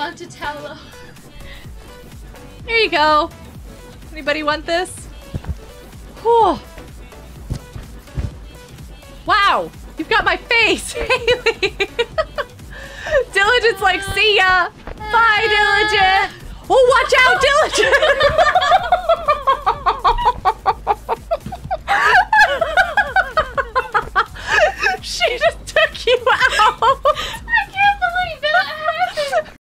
gone to Tallow. There you go. Anybody want this? Whew. Wow! You've got my face, Haley! Diligent's like, see ya! Bye, Diligent! Oh, watch out, Diligent!